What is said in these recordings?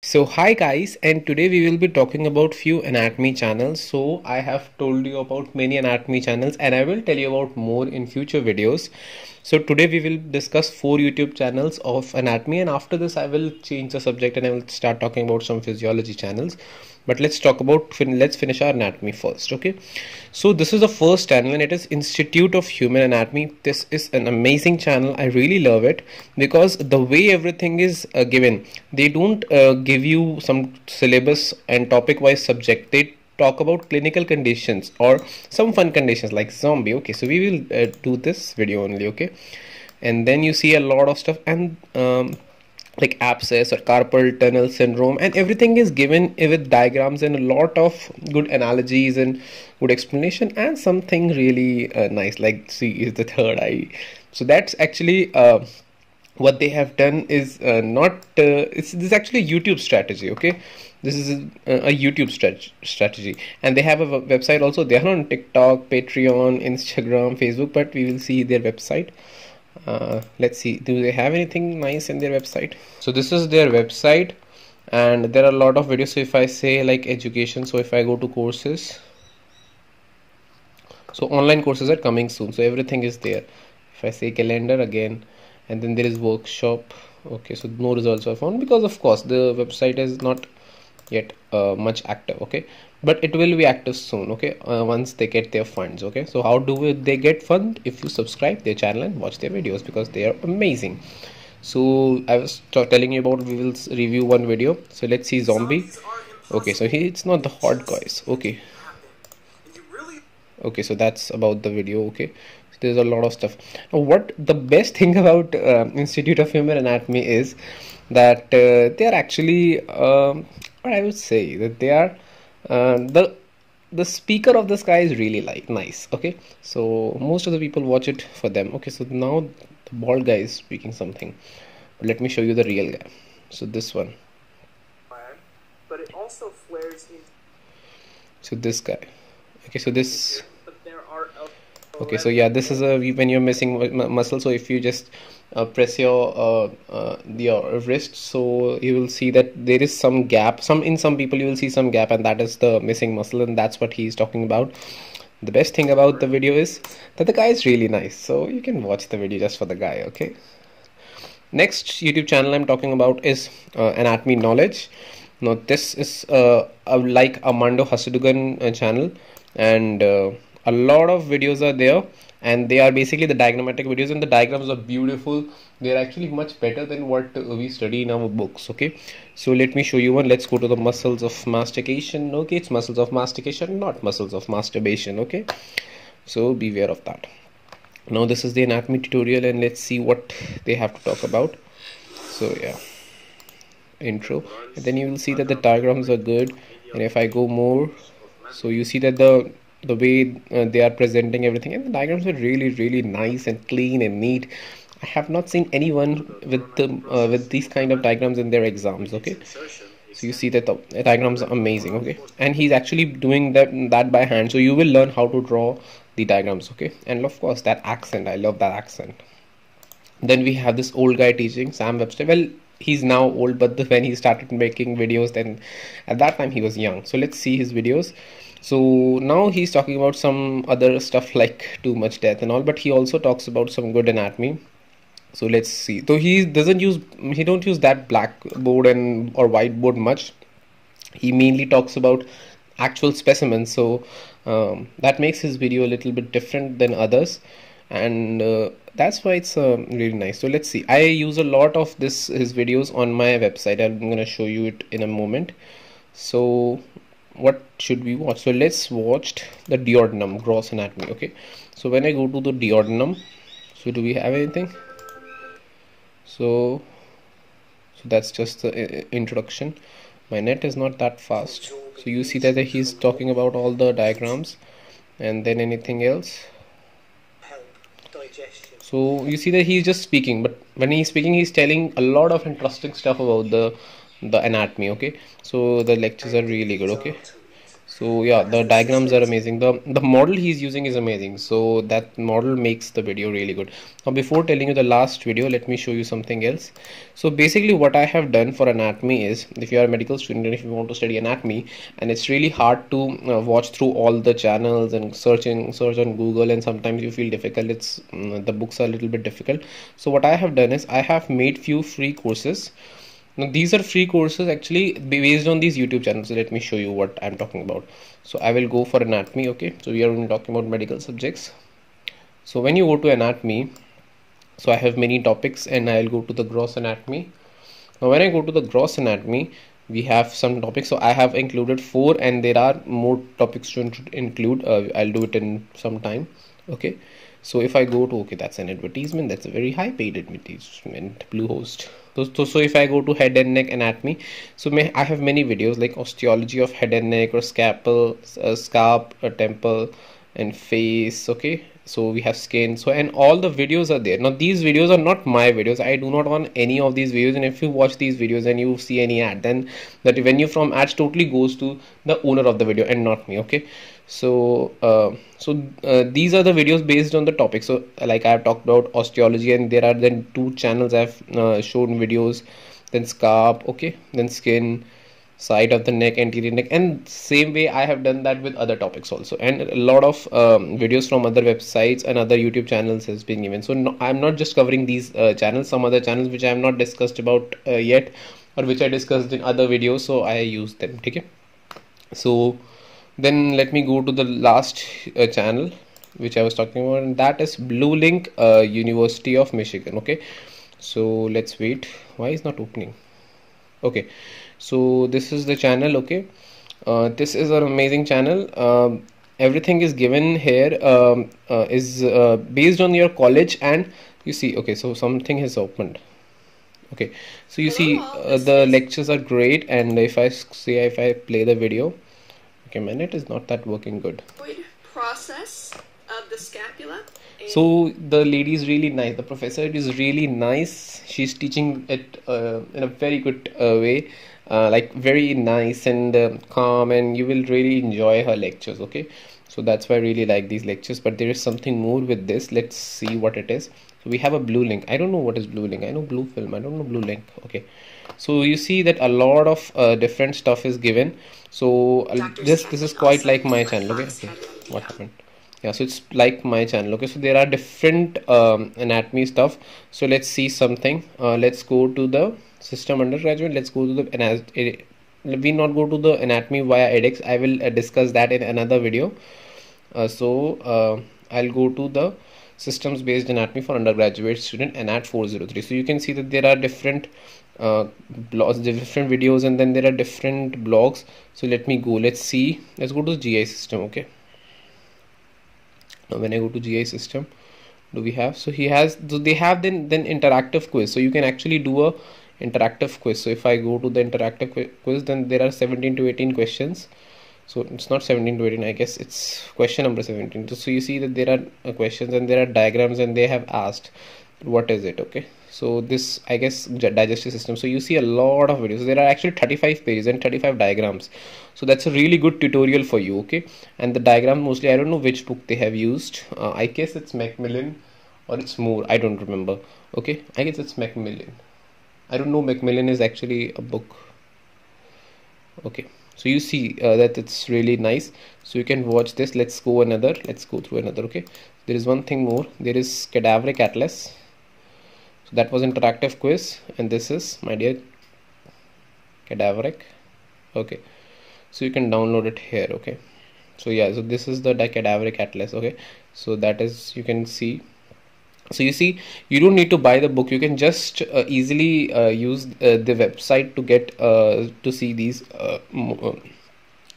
So hi guys, and today we will be talking about few anatomy channels. So I have told you about many anatomy channels and I will tell you about more in future videos. So today we will discuss 4 YouTube channels of anatomy, and after this I will change the subject and I will start talking about some physiology channels. But let's finish our anatomy first. Okay, so this is the first channel and it is Institute of Human Anatomy. This is an amazing channel. I really love it because the way everything is given, they don't give you some syllabus and topic wise subject. They talk about clinical conditions or some fun conditions like zombie. Okay, so we will do this video only. Okay, and then you see a lot of stuff and like abscess or carpal tunnel syndrome, and everything is given with diagrams and a lot of good analogies and good explanation, and something really nice like see is the third eye. So that's actually what they have done is this is actually a YouTube strategy. Okay, this is a YouTube strategy, and they have a website also. They are on TikTok, Patreon, Instagram, Facebook, but we will see their website. Let's see, do they have anything nice in their website? So this is their website and there are a lot of videos. So if I say like education, so if I go to courses, so online courses are coming soon, so everything is there. If I say calendar again, and then there is workshop. Okay, so no results are found because of course the website is not yet much active. Okay, but it will be active soon. Okay, once they get their funds. Okay, so how do they get funds? If you subscribe their channel and watch their videos because they are amazing. So I was telling you about, we will review one video. So let's see zombie. Okay, so it's not the hard guys. Okay, okay, so that's about the video. Okay, so there's a lot of stuff. Now what the best thing about Institute of Human Anatomy is that they are actually I would say that they are the speaker of this guy is really like nice. Okay, so most of the people watch it for them. Okay, so now the bald guy is speaking something, but let me show you the real guy. So this one, but it also flares in. So this guy. Okay, so this. Okay, so yeah, this is when you're missing muscle. So if you just press your wrist, so you will see that there is some gap. In some people you will see some gap, and that is the missing muscle, and that's what he's talking about. The best thing about the video is that the guy is really nice, so you can watch the video just for the guy. Okay, next YouTube channel I'm talking about is Anatomy Knowledge. Now this is like Amando Hasudugan channel, and a lot of videos are there, and they are basically the diagrammatic videos, and the diagrams are beautiful. They are actually much better than what we study in our books. Okay, so let me show you one. Let's go to the muscles of mastication. Okay, it's muscles of mastication, not muscles of masturbation. Okay, so beware of that. Now this is the anatomy tutorial, and let's see what they have to talk about. So yeah, intro, and then you will see that the diagrams are good. And if I go more, so you see that the way they are presenting everything, and the diagrams are really nice and clean and neat. I have not seen anyone with these kind of diagrams in their exams. Okay, so you see that the diagrams are amazing. Okay, and he's actually doing that by hand, so you will learn how to draw the diagrams. Okay, and of course that accent, I love that accent. Then we have this old guy teaching, Sam Webster. Well, he's now old, but when he started making videos, then at that time he was young. So let's see his videos. So now he's talking about some other stuff like too much death and all, but he also talks about some good anatomy. So let's see. So he don't use that blackboard and or whiteboard much. He mainly talks about actual specimens, so that makes his video a little bit different than others, and that's why it's really nice. So let's see, I use a lot of his videos on my website. I'm gonna show you it in a moment. So what should we watch? So let's watch the duodenum, gross anatomy. Okay, so when I go to the duodenum, so do we have anything? So that's just the introduction. My net is not that fast. So you see that he's talking about all the diagrams, and then anything else. So you see that he's just speaking, but when he's speaking, he's telling a lot of interesting stuff about the anatomy. Okay, so the lectures are really good. Okay, So yeah, the diagrams are amazing. The model he's using is amazing. So that model makes the video really good. Now before telling you the last video, let me show you something else. So basically what I have done for anatomy is, if you are a medical student and if you want to study anatomy, and it's really hard to watch through all the channels and search on Google, and sometimes you feel difficult. It's the books are a little bit difficult. So what I have done is I have made few free courses. Now these are free courses actually based on these YouTube channels. So let me show you what I'm talking about. So I will go for anatomy. Okay, so we are only talking about medical subjects. So when you go to anatomy, so I have many topics, and I'll go to the gross anatomy. Now when I go to the gross anatomy, we have some topics. So I have included 4, and there are more topics to include. I'll do it in some time. Okay, so if I go to, okay, that's an advertisement, that's a very high paid advertisement, Bluehost. So if I go to head and neck anatomy, so I have many videos like osteology of head and neck, or scalp, or temple and face. Okay, so we have skin. So, and all the videos are there. Now these videos are not my videos. I do not own any of these videos, and if you watch these videos and you see any ad, then that revenue from ads totally goes to the owner of the video and not me. Okay, so these are the videos based on the topic. So like I have talked about osteology, and there are then 2 channels I have shown videos, then scalp, okay, then skin, side of the neck, anterior neck, and same way I have done that with other topics also, and a lot of videos from other websites and other YouTube channels has been given. So no, I'm not just covering these channels, some other channels which I have not discussed about yet, or which I discussed in other videos, so I use them. Okay, so then let me go to the last channel which I was talking about, and that is BlueLink, University of Michigan. Okay, so let's wait, why is not opening? Okay, so this is the channel. Okay, this is an amazing channel. Everything is given here, is based on your college, and you see, okay, so something has opened. Okay, so you see the lectures are great, and if I play the video, okay, my net is not that working good. Process of the scapula. So the lady is really nice, the professor is really nice, she's teaching it in a very good way, like very nice and calm, and you will really enjoy her lectures. Okay, so that's why I really like these lectures, but there is something more with this. Let's see what it is. So we have a BlueLink. I don't know what is BlueLink. I know blue film, I don't know BlueLink. Okay, so you see that a lot of different stuff is given. So this is quite like my channel. Okay, what happened? Yeah, so it's like my channel. Okay, so there are different anatomy stuff. So let's see something. Let's go to the system undergraduate. Let's go to the anatomy. We not go to the anatomy via edX. I will discuss that in another video. I'll go to the systems based anatomy for undergraduate student, Anat 403. So you can see that there are different blogs, different videos, and then there are different blogs. So let me go. Let's see. Let's go to the GI system. Okay. Now when I go to GI system, do we have, so he has, so they have then interactive quiz, so you can actually do a interactive quiz. So if I go to the interactive quiz, then there are 17 to 18 questions. So it's not 17 to 18, I guess it's question number 17. So you see that there are questions, and there are diagrams, and they have asked what is it. Okay, so this, I guess, digestive system. So you see a lot of videos. There are actually 35 pages and 35 diagrams, so that's a really good tutorial for you. Okay, and the diagram mostly, I don't know which book they have used, I guess it's Macmillan, or it's Moore, I don't remember. Okay, I guess it's Macmillan. I don't know, Macmillan is actually a book. Okay, so you see that it's really nice, so you can watch this. Let's go another, let's go through another. Okay, there is one thing more, there is cadaveric atlas. So that was interactive quiz, and this is, my dear, cadaveric. Okay, so you can download it here. Okay, so yeah, so this is the cadaveric atlas. Okay, so that is, you can see, so you see, you don't need to buy the book, you can just easily use the website to get to see these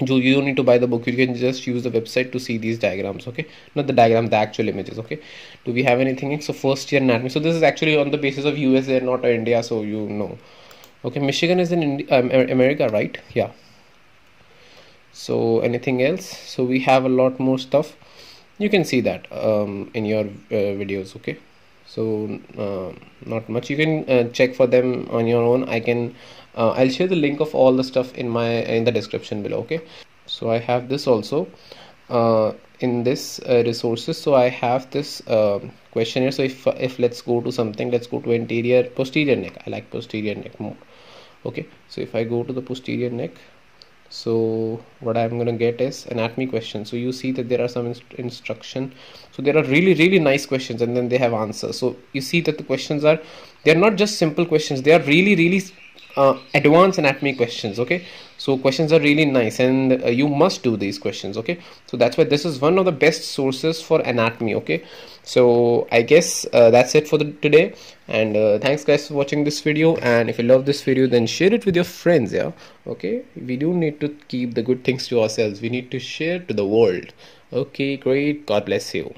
you don't need to buy the book, you can just use the website to see these diagrams. Okay, not the diagram, the actual images. Okay, do we have anything? So first year anatomy, so this is actually on the basis of USA, not India, so you know. Okay, Michigan is in America, right? Yeah, so anything else? So we have a lot more stuff, you can see that in your videos. Okay, so not much, you can check for them on your own. I'll share the link of all the stuff in the description below. Okay. So I have this also in this resources. So I have this questionnaire. So if let's go to something, let's go to anterior posterior neck. I like posterior neck more. Okay, so if I go to the posterior neck, so what I'm gonna get is anatomy questions. So you see that there are some instruction. So there are really nice questions, and then they have answers. So you see that the questions are, they're not just simple questions, they are really advanced anatomy questions. Okay, so questions are really nice, and you must do these questions. Okay, so that's why this is one of the best sources for anatomy. Okay, so I guess that's it for today, and thanks guys for watching this video. And if you love this video, then share it with your friends. Yeah, okay, we do need to keep the good things to ourselves, we need to share to the world. Okay, great, God bless you.